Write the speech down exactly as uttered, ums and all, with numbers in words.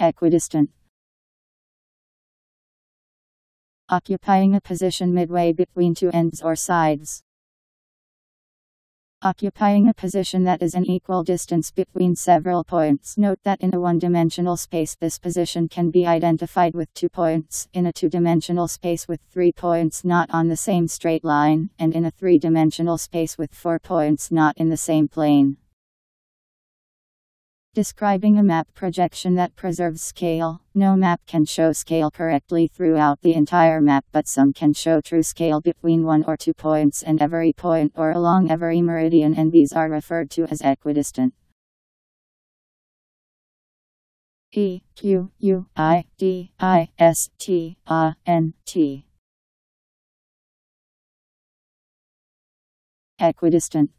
Equidistant. Occupying a position midway between two ends or sides. Occupying a position that is an equal distance between several points. Note that in a one-dimensional space this position can be identified with two points, in a two-dimensional space with three points not on the same straight line, and in a three-dimensional space with four points not in the same plane. Describing a map projection that preserves scale. No map can show scale correctly throughout the entire map, but some can show true scale between one or two points and every point or along every meridian, and these are referred to as equidistant. E, Q, U, I, D, I, S, T, A, N, T. Equidistant.